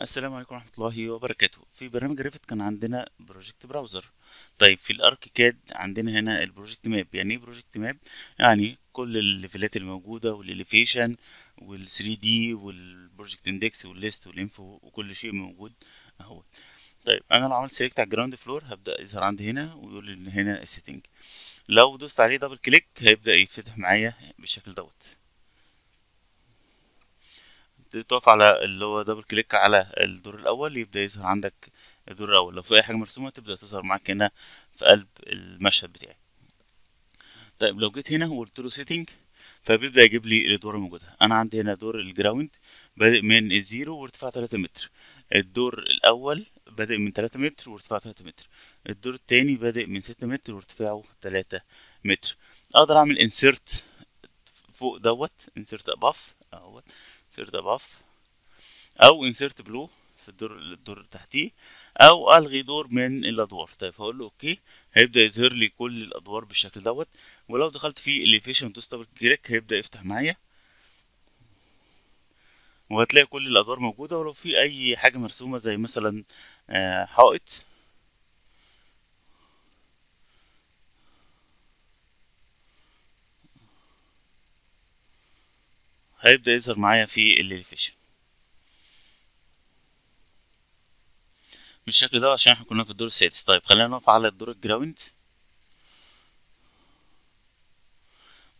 السلام عليكم ورحمة الله وبركاته. في برنامج ريفت كان عندنا بروجكت براوزر. طيب في الاركيكاد عندنا هنا البروجكت ماب. يعني ايه بروجكت ماب؟ يعني كل الليفلات الموجودة والاليفيشن والثري دي والبروجكت اندكس والليست والانفو وكل شيء موجود اهو. طيب انا لو عملت سيلكت على الجراوند فلور هبدأ يظهر عندي هنا ويقول لي ان هنا السيتنج. لو دوست عليه دبل كليك هيبدأ يتفتح معايا بالشكل دوت. تقف على اللي هو دبل كليك على الدور الاول يبدا يظهر عندك الدور الاول. لو في اي حاجه مرسومه تبدا تظهر معاك هنا في قلب المشهد بتاعي. طيب لو جيت هنا وقلت له سيتنج فبيبدا يجيب لي الادوار الموجوده. انا عندي هنا دور الجراوند بادئ من الزيرو وارتفاع 3 متر، الدور الاول بادئ من 3 متر وارتفاعه 3 متر، الدور الثاني بادئ من 6 متر وارتفاعه 3 متر. اقدر اعمل انسيرت فوق دوت، انسيرت اباف اهوت، insert above او insert below في الدور اللي تحتيه، او الغي دور من الادوار. طيب هقول له اوكي، هيبدا يظهر لي كل الادوار بالشكل دوت. ولو دخلت في elevation دوست دبل كليك هيبدا يفتح معايا وهتلاقي كل الادوار موجوده. ولو في اي حاجه مرسومه زي مثلا حائط هيبدأ يظهر معايا في الاليفيشن بالشكل ده، عشان احنا كنا في الدور السادس. طيب خلينا نقف على الدور الجراوند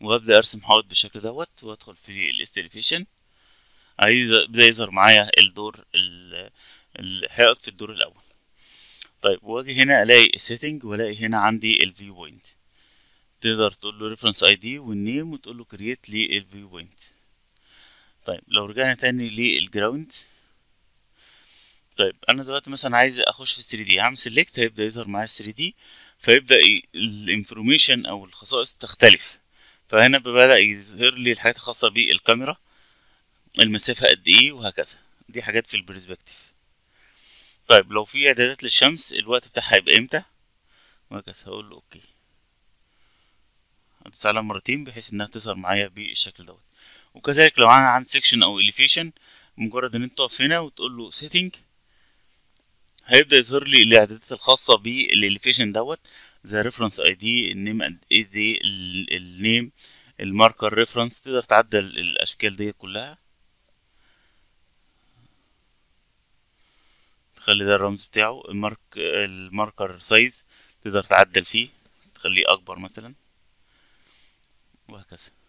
وابدأ ارسم حائط بالشكل دوت، وادخل في الاستيليفيشن هيبدأ يظهر معايا الدور الحائط في الدور الاول. طيب واجي هنا الاقي السيتنج والاقي هنا عندي الفيو بوينت. تقدر تقول له ريفرنس اي دي والنيم وتقول له كرييت لي الفيو بوينت. طيب لو رجعنا تاني للجراوند، طيب انا دلوقتي مثلا عايز اخش في 3D، هعمل سيلكت هيبدا يظهر معايا 3D، فيبدا الانفورميشن او الخصائص تختلف. فهنا بدا يظهر لي الحاجات الخاصه بالكاميرا، المسافه قد ايه وهكذا، دي حاجات في البرسبكتيف. طيب لو في اعدادات للشمس الوقت بتاعها هيبقى امتى وهكذا. هقول له اوكي، هدوس عليها مرتين بحيث انها تظهر معايا بالشكل دوت. وكذلك لو انا عند سيكشن او اليفيشن، مجرد ان انت تقف هنا وتقول له سيتنج هيبدا يظهر لي الاعدادات الخاصه بالاليفيشن دوت، زي ريفرنس اي دي، النيم اند اي دي، النيم، الماركر، ريفرنس. تقدر تعدل الاشكال دي كلها، تخلي ده الرمز بتاعه، الماركر سايز تقدر تعدل فيه، تخليه اكبر مثلا وهكذا.